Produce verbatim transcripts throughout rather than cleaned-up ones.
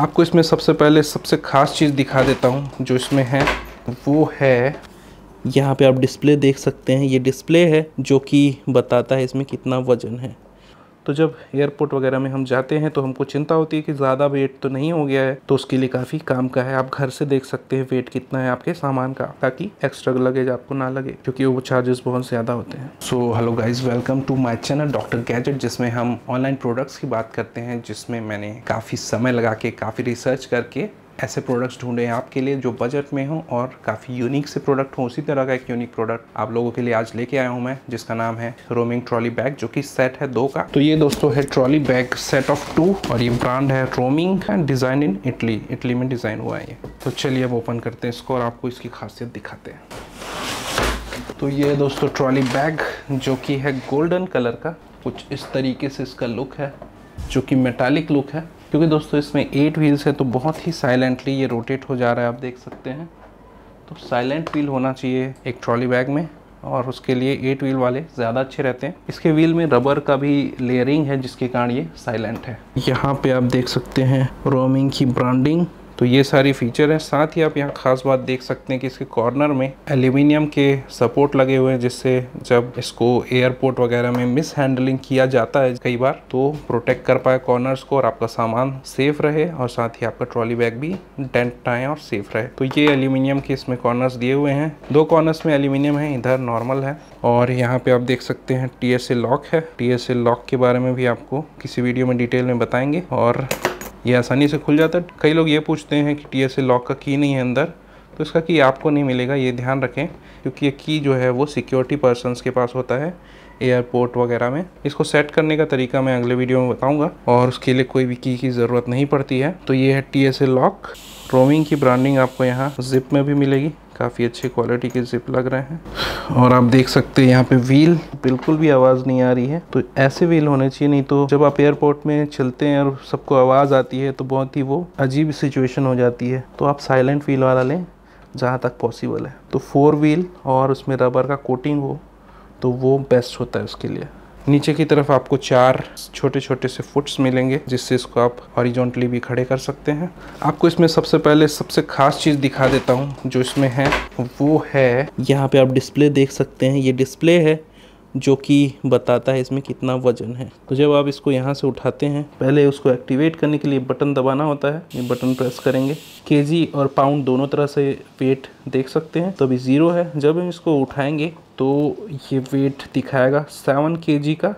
आपको इसमें सबसे पहले सबसे ख़ास चीज़ दिखा देता हूँ जो इसमें है, वो है यहाँ पे आप डिस्प्ले देख सकते हैं। ये डिस्प्ले है जो कि बताता है इसमें कितना वज़न है। तो जब एयरपोर्ट वगैरह में हम जाते हैं तो हमको चिंता होती है कि ज़्यादा वेट तो नहीं हो गया है, तो उसके लिए काफ़ी काम का है। आप घर से देख सकते हैं वेट कितना है आपके सामान का, ताकि एक्स्ट्रा लगेज आपको ना लगे, क्योंकि वो चार्जेस बहुत ज़्यादा होते हैं। So hello guys, welcome to my channel doctor gadget, जिसमें हम ऑनलाइन प्रोडक्ट्स की बात करते हैं, जिसमें मैंने काफ़ी समय लगा के काफ़ी रिसर्च करके ऐसे प्रोडक्ट्स ढूंढे हैं आपके लिए जो बजट में हो और काफ़ी यूनिक से प्रोडक्ट हो। उसी तरह का एक यूनिक प्रोडक्ट आप लोगों के लिए आज लेके आया हूँ मैं, जिसका नाम है रोमिंग ट्रॉली बैग, जो कि सेट है दो का। तो ये दोस्तों है trolley bag set of two, और ये ब्रांड है roaming and design in Italy, Italy में डिज़ाइन हुआ है ये। तो चलिए अब ओपन करते हैं इसको और आपको इसकी खासियत दिखाते हैं। तो ये दोस्तों ट्रॉली बैग जो कि है गोल्डन कलर का, कुछ इस तरीके से इसका लुक है जो कि मेटालिक लुक है। क्योंकि दोस्तों इसमें एट व्हील्स है तो बहुत ही साइलेंटली ये रोटेट हो जा रहा है, आप देख सकते हैं। तो साइलेंट व्हील होना चाहिए एक ट्रॉली बैग में, और उसके लिए एट व्हील वाले ज़्यादा अच्छे रहते हैं। इसके व्हील में रबर का भी लेयरिंग है जिसके कारण ये साइलेंट है। यहाँ पे आप देख सकते हैं रोमिंग की ब्रांडिंग, तो ये सारी फीचर है। साथ ही आप यहाँ ख़ास बात देख सकते हैं कि इसके कॉर्नर में एल्यूमिनियम के सपोर्ट लगे हुए हैं, जिससे जब इसको एयरपोर्ट वगैरह में मिस हैंडलिंग किया जाता है कई बार, तो प्रोटेक्ट कर पाए कॉर्नर्स को और आपका सामान सेफ़ रहे, और साथ ही आपका ट्रॉली बैग भी डेंट ना आए और सेफ़ रहे। तो ये एल्यूमिनियम के इसमें कॉर्नर्स दिए हुए हैं, दो कॉर्नर्स में एल्यूमिनियम है, इधर नॉर्मल है। और यहाँ पर आप देख सकते हैं टी एस ए लॉक है। टी एस ए लॉक के बारे में भी आपको किसी वीडियो में डिटेल में बताएँगे। और ये आसानी से खुल जाता है। कई लोग ये पूछते हैं कि टीएसए लॉक का की नहीं है अंदर, तो इसका की आपको नहीं मिलेगा, ये ध्यान रखें, क्योंकि ये की जो है वो सिक्योरिटी पर्सनस के पास होता है एयरपोर्ट वगैरह में। इसको सेट करने का तरीका मैं अगले वीडियो में बताऊंगा, और उसके लिए कोई भी की की ज़रूरत नहीं पड़ती है। तो ये है टीएसए लॉक, रोमिंग की ब्रांडिंग आपको यहाँ जिप में भी मिलेगी, काफ़ी अच्छी क्वालिटी के जिप लग रहे हैं। और आप देख सकते हैं यहाँ पे व्हील बिल्कुल भी आवाज़ नहीं आ रही है, तो ऐसे व्हील होने चाहिए, नहीं तो जब आप एयरपोर्ट में चलते हैं और सबको आवाज़ आती है तो बहुत ही वो अजीब सिचुएशन हो जाती है। तो आप साइलेंट व्हील वाला लें जहाँ तक पॉसिबल है। तो फोर व्हील और उसमें रबर का कोटिंग हो तो वो बेस्ट होता है उसके लिए। नीचे की तरफ आपको चार छोटे छोटे से फुट्स मिलेंगे, जिससे इसको आप हॉरिजॉन्टली भी खड़े कर सकते हैं। आपको इसमें सबसे पहले सबसे ख़ास चीज़ दिखा देता हूँ जो इसमें है, वो है यहाँ पे आप डिस्प्ले देख सकते हैं। ये डिस्प्ले है जो कि बताता है इसमें कितना वज़न है। तो जब आप इसको यहाँ से उठाते हैं, पहले उसको एक्टिवेट करने के लिए बटन दबाना होता है। ये बटन प्रेस करेंगे, केजी और पाउंड दोनों तरह से वेट देख सकते हैं। तो अभी ज़ीरो है, जब हम इसको उठाएंगे तो ये वेट दिखाएगा सेवन केजी का,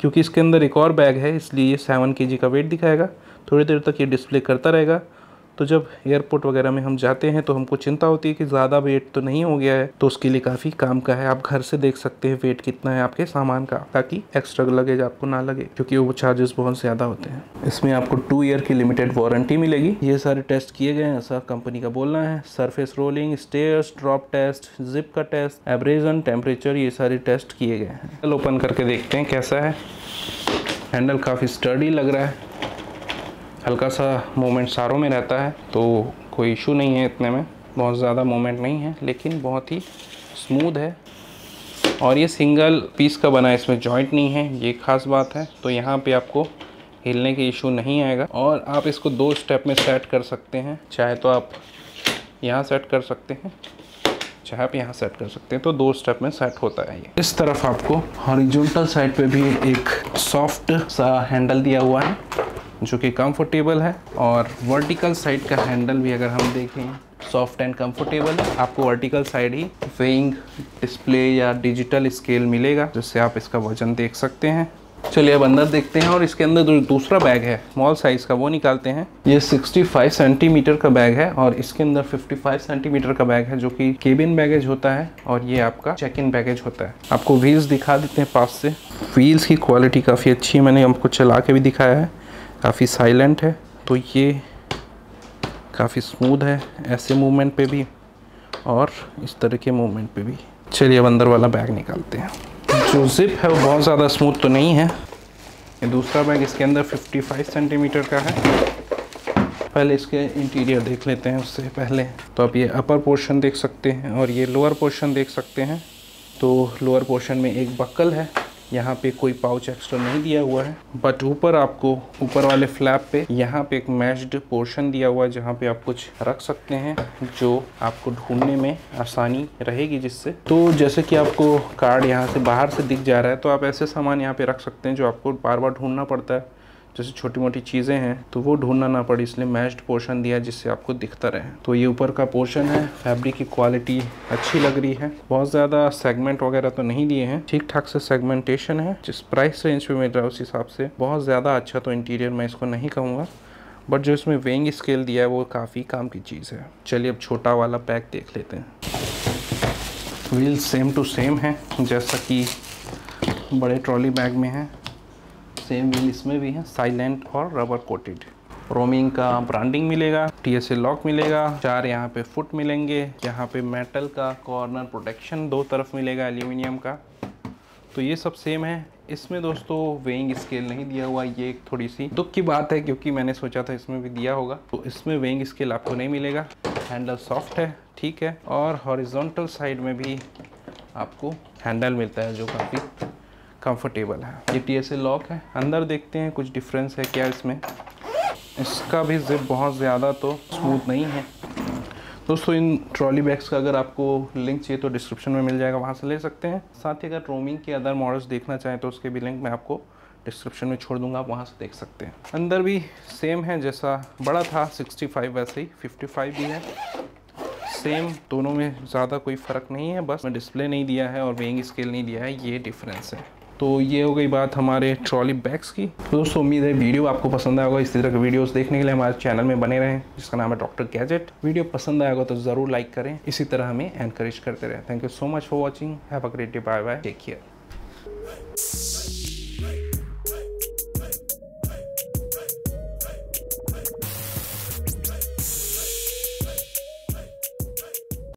क्योंकि इसके अंदर एक और बैग है इसलिए ये सेवन केजी का वेट दिखाएगा। थोड़ी देर तक ये डिस्प्ले करता रहेगा। तो जब एयरपोर्ट वगैरह में हम जाते हैं तो हमको चिंता होती है कि ज़्यादा वेट तो नहीं हो गया है, तो उसके लिए काफ़ी काम का है। आप घर से देख सकते हैं वेट कितना है आपके सामान का, ताकि एक्स्ट्रा लगेज आपको ना लगे, क्योंकि वो चार्जेस बहुत ज़्यादा होते हैं। इसमें आपको टू ईयर की लिमिटेड वारंटी मिलेगी। ये सारे टेस्ट किए गए हैं ऐसा कंपनी का बोलना है। Surface rolling, stairs, drop test, zip का टेस्ट, एब्रेजन, टेम्परेचर, ये सारे टेस्ट किए गए हैं। चलो ओपन करके देखते हैं कैसा है। हैंडल काफ़ी स्टर्डी लग रहा है, हल्का सा मोमेंट सारों में रहता है, तो कोई इशू नहीं है इतने में, बहुत ज़्यादा मोमेंट नहीं है, लेकिन बहुत ही स्मूथ है। और ये सिंगल पीस का बना है, इसमें जॉइंट नहीं है, ये ख़ास बात है। तो यहाँ पे आपको हिलने के इशू नहीं आएगा। और आप इसको दो स्टेप में सेट कर सकते हैं, चाहे तो आप यहाँ सेट कर सकते हैं, चाहे आप यहाँ सेट कर सकते हैं। तो दो स्टेप में सेट होता है ये। इस तरफ आपको हॉरिजॉन्टल साइड पे भी एक सॉफ्ट सा हैंडल दिया हुआ है जो कि कंफर्टेबल है, और वर्टिकल साइड का हैंडल भी अगर हम देखें सॉफ्ट एंड कंफर्टेबल है। आपको वर्टिकल साइड ही वेइंग डिस्प्ले या डिजिटल स्केल मिलेगा, जिससे आप इसका वजन देख सकते हैं। चलिए अब अंदर देखते हैं। और इसके अंदर जो दूसरा बैग है स्मॉल साइज़ का, वो निकालते हैं। ये पैंसठ सेंटीमीटर का बैग है, और इसके अंदर पचपन सेंटीमीटर का बैग है जो कि केबिन बैगेज होता है, और ये आपका चेक इन बैगेज होता है। आपको व्हील्स दिखा देते हैं पास से। व्हील्स की क्वालिटी काफ़ी अच्छी है, मैंने आपको चला के भी दिखाया है, काफ़ी साइलेंट है। तो ये काफ़ी स्मूथ है ऐसे मूवमेंट पे भी और इस तरह के मूवमेंट पे भी। चलिए अब अंदर वाला बैग निकालते हैं। जो जिप है वो बहुत ज़्यादा स्मूथ तो नहीं है। ये दूसरा बैग, इसके अंदर पचपन सेंटीमीटर का है। पहले इसके इंटीरियर देख लेते हैं उससे पहले। तो आप ये अपर पोर्शन देख सकते हैं और ये लोअर पोर्शन देख सकते हैं। तो लोअर पोर्शन में एक बक्कल है यहाँ पे कोई पाउच एक्स्ट्रा नहीं दिया हुआ है, बट ऊपर आपको ऊपर वाले फ्लैप पे यहाँ पे एक मैश्ड पोर्शन दिया हुआ है जहाँ पे आप कुछ रख सकते हैं जो आपको ढूंढने में आसानी रहेगी जिससे। तो जैसे कि आपको कार्ड यहाँ से बाहर से दिख जा रहा है तो आप ऐसे सामान यहाँ पे रख सकते हैं जो आपको बार बार ढूंढना पड़ता है, जैसे छोटी मोटी चीज़ें हैं तो वो ढूंढना ना पड़े, इसलिए मैश्ड पोर्शन दिया जिससे आपको दिखता रहे। तो ये ऊपर का पोर्शन है, फैब्रिक की क्वालिटी अच्छी लग रही है, बहुत ज़्यादा सेगमेंट वगैरह तो नहीं दिए हैं, ठीक ठाक से सेगमेंटेशन है। जिस प्राइस रेंज पे मिल रहा है उस हिसाब से बहुत ज़्यादा अच्छा तो इंटीरियर मैं इसको नहीं कहूँगा, बट जो इसमें वेइंग स्केल दिया है वो काफ़ी काम की चीज़ है। चलिए अब छोटा वाला पैक देख लेते हैं। व्हील सेम टू सेम है जैसा कि बड़े ट्रॉली बैग में है, सेम व्हील इसमें भी है, साइलेंट और रबर कोटेड। रोमिंग का ब्रांडिंग मिलेगा, टीएसए लॉक मिलेगा, चार यहाँ पे फुट मिलेंगे, यहाँ पे मेटल का कॉर्नर प्रोटेक्शन दो तरफ मिलेगा एल्यूमिनियम का। तो ये सब सेम है। इसमें दोस्तों वेइंग स्केल नहीं दिया हुआ, ये एक थोड़ी सी दुख की बात है क्योंकि मैंने सोचा था इसमें भी दिया होगा। तो इसमें वेइंग स्केल आपको नहीं मिलेगा। हैंडल सॉफ्ट है, ठीक है, और हॉरिजॉन्टल साइड में भी आपको हैंडल मिलता है जो काफ़ी कंफर्टेबल है। ये टीएसए लॉक है। अंदर देखते हैं कुछ डिफरेंस है क्या इसमें। इसका भी जिप बहुत ज़्यादा तो स्मूथ नहीं है। दोस्तों इन ट्रॉली बैग्स का अगर आपको लिंक चाहिए तो डिस्क्रिप्शन में मिल जाएगा, वहाँ से ले सकते हैं। साथ ही अगर रोमिंग के अदर मॉडल्स देखना चाहें तो उसके भी लिंक मैं आपको डिस्क्रिप्शन में छोड़ दूंगा, आप वहाँ से देख सकते हैं। अंदर भी सेम है, जैसा बड़ा था सिक्सटी फाइव वैसे ही फिफ्टी फाइव भी है, सेम, दोनों में ज़्यादा कोई फ़र्क नहीं है, बस डिस्प्ले नहीं दिया है और वेइंग स्केल नहीं दिया है, ये डिफरेंस है। तो ये हो गई बात हमारे ट्रॉली बैग्स की। दोस्तों उम्मीद है वीडियो आपको पसंद आएगा। इसी तरह के वीडियोस देखने के लिए हमारे चैनल में बने रहें जिसका नाम है डॉक्टर गैजेट। वीडियो पसंद आएगा तो ज़रूर लाइक करें, इसी तरह हमें एनकरेज करते रहें। Thank you so much for watching. Have a great day, bye bye, take care.